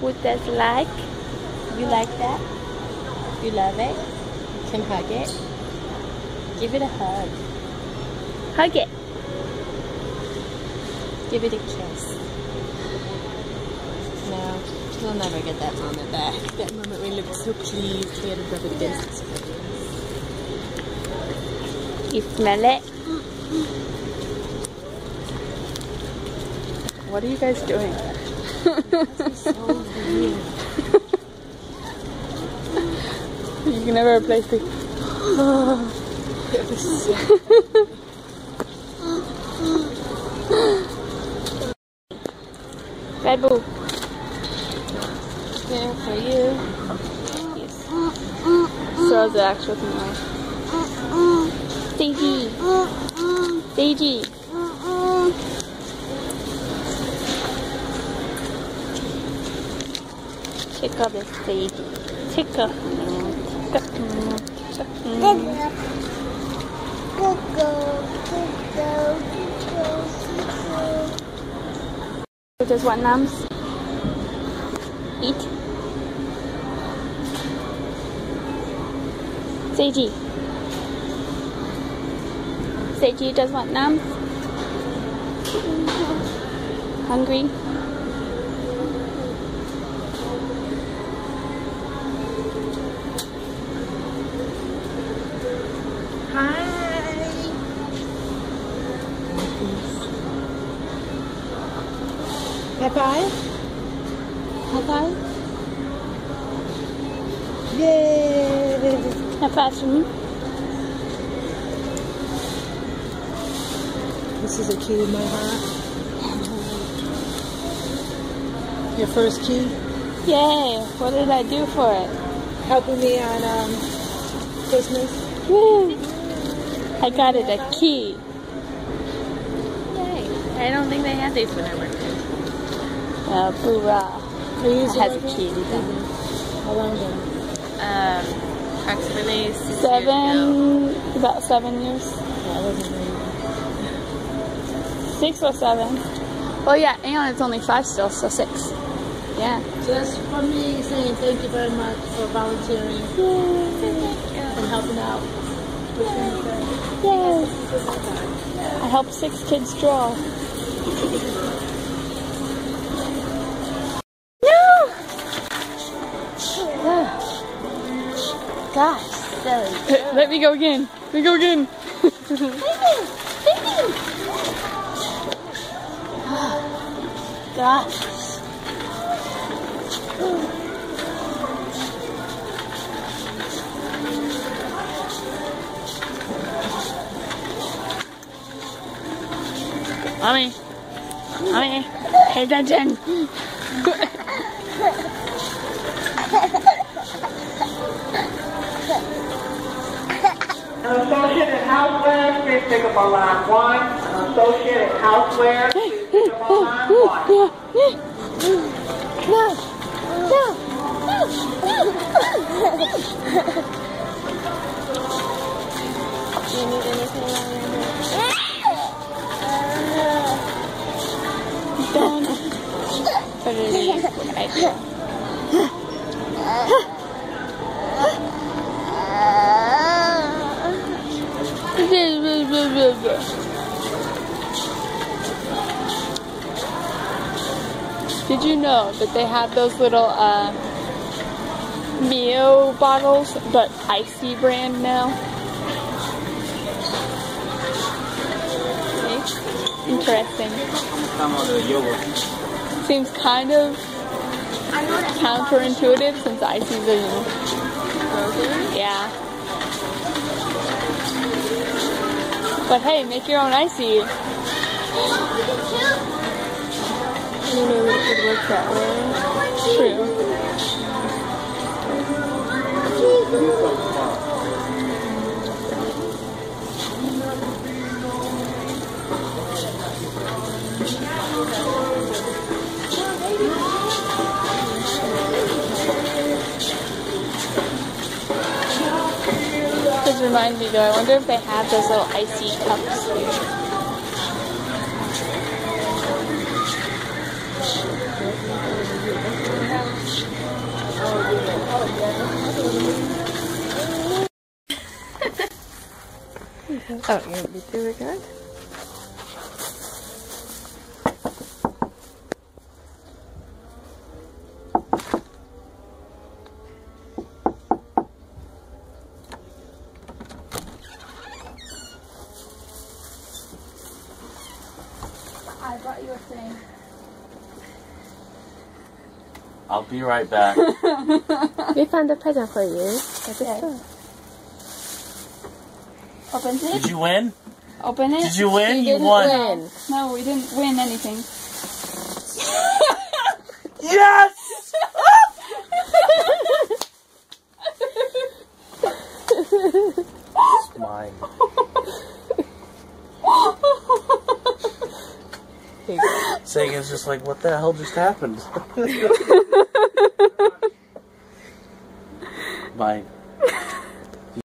What that's like? You like that? You love it? You can hug it. Give it a hug. Hug it. Give it a kiss. No, you'll never get that moment back. That moment when you look so pleased, we had to rub it against his face. You smell it? What are you guys doing? That's so weird. You can never replace the... It was so... Red Bull. There for you. Yes. So is the actual thing like... Daisy! Daisy! Tickle this Daisy. Tickle. Tickle. Tickle. Tickle. Just what nums? Eat. Seiji. Seiji does want nums? Hungry? Hi. Bye-bye. High five. Yay! High five for me. This is a key in my heart. Your first key? Yay! What did I do for it? Helping me on Christmas. Woo! I got it a key. Yay! I don't think they had these when I worked here. Oh, hoorah. It has a key. How long ago? Approximately 7 years ago. About 7 years. Yeah, it wasn't really. 6 or 7. Well, yeah, and it's only 5 still, so 6. Yeah. So that's for me saying thank you very much for volunteering. Yay. And helping out. Yes. I helped 6 kids draw. Gosh, silly. Hey, let me go again. Let me go again. Thank you. Thank you. Gosh. Mommy. Mommy. Pay attention. Associated Housewares, please pick up on line 1. Associated Housewares, please pick up on line 1. Do you need anything on your hand? Put it in your hand. Did you know that they have those little Mio bottles, but Icy brand now? See? Interesting. Seems kind of counterintuitive since Icy's a yogurt. Yeah. But hey, make your own Icy. I don't know if it works that way. True. Remind me though, I wonder if they have those little Icy cups here. Yeah. Oh, you'll be pretty good. I brought you a thing. I'll be right back. We found a present for you. Okay. Open it. Did you win? Open it. Did you win? You won. Win. No, we didn't win anything. Yes! It's mine. Saying it's just like, what the hell just happened? Mine.